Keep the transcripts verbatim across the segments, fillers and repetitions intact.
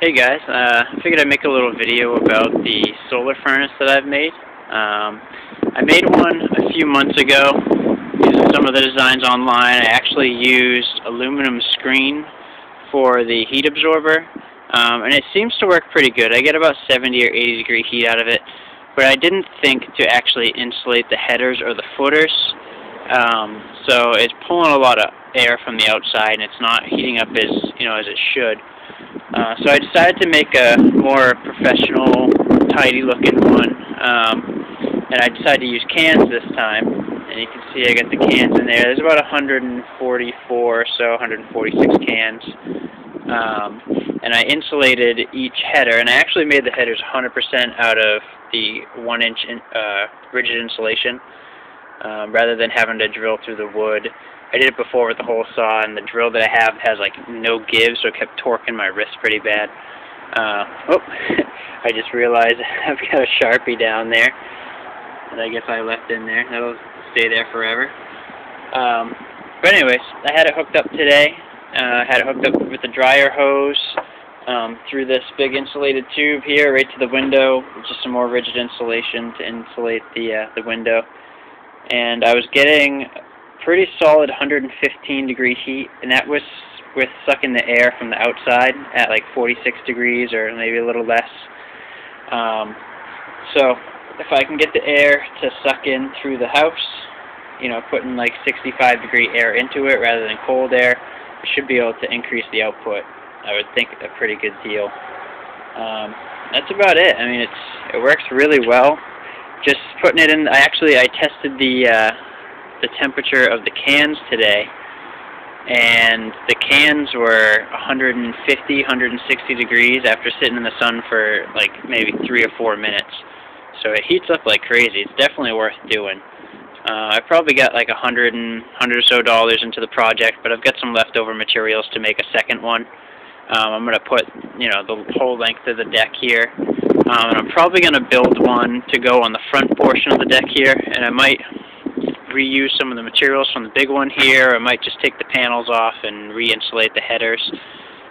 Hey guys, I uh, figured I'd make a little video about the solar furnace that I've made. Um, I made one a few months ago, using some of the designs online. I actually used aluminum screen for the heat absorber, um, and it seems to work pretty good. I get about seventy or eighty degree heat out of it, but I didn't think to actually insulate the headers or the footers. Um, so it's pulling a lot of air from the outside, and it's not heating up as, you know, as it should. Uh, so I decided to make a more professional, tidy looking one, um, and I decided to use cans this time, and you can see I got the cans in there. There's about one hundred forty-four or so, one hundred forty-six cans, um, and I insulated each header, and I actually made the headers one hundred percent out of the one inch in, uh, rigid insulation, um, rather than having to drill through the wood. I did it before with the hole saw, and the drill that I have has like no give, so it kept torquing my wrist pretty bad. Uh, oh, I just realized I've got a Sharpie down there that I guess I left in there. That'll stay there forever. Um, but anyways, I had it hooked up today. Uh, I had it hooked up with the dryer hose um, through this big insulated tube here, right to the window. Just some more rigid insulation to insulate the uh, the window, and I was getting pretty solid one hundred fifteen degree heat, and that was with sucking the air from the outside at like forty-six degrees or maybe a little less. Um, so if I can get the air to suck in through the house, you know, putting like sixty-five degree air into it rather than cold air, I should be able to increase the output. I would think a pretty good deal. Um, that's about it. I mean, it's it works really well. Just putting it in. I actually I tested the. Uh, the temperature of the cans today, and the cans were one hundred fifty, one hundred sixty degrees after sitting in the sun for like maybe three or four minutes. So it heats up like crazy. It's definitely worth doing. Uh, I probably got like a hundred and hundred or so dollars into the project, but I've got some leftover materials to make a second one. Um, I'm gonna put, you know, the whole length of the deck here. Um, and I'm probably gonna build one to go on the front portion of the deck here, and I might reuse some of the materials from the big one here. I might just take the panels off and re-insulate the headers,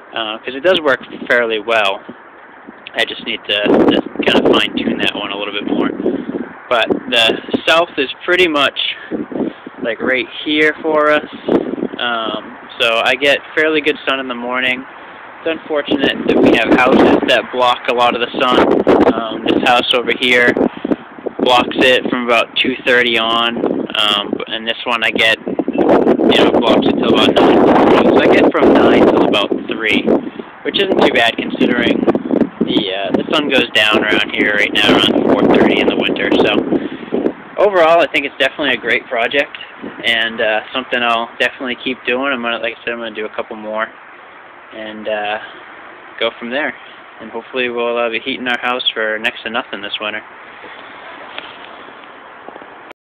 because uh, it does work fairly well. I just need to, to kind of fine-tune that one a little bit more. But the south is pretty much like right here for us, um, so I get fairly good sun in the morning. It's unfortunate that we have houses that block a lot of the sun. Um, this house over here blocks it from about two thirty on. Um, and this one I get, you know, blocks until about nine. So I get from nine till about three, which isn't too bad considering the uh, the sun goes down around here right now around four thirty in the winter. So overall, I think it's definitely a great project, and uh, something I'll definitely keep doing. I'm gonna, like I said, I'm gonna do a couple more, and uh, go from there. And hopefully we'll uh, be heating our house for next to nothing this winter.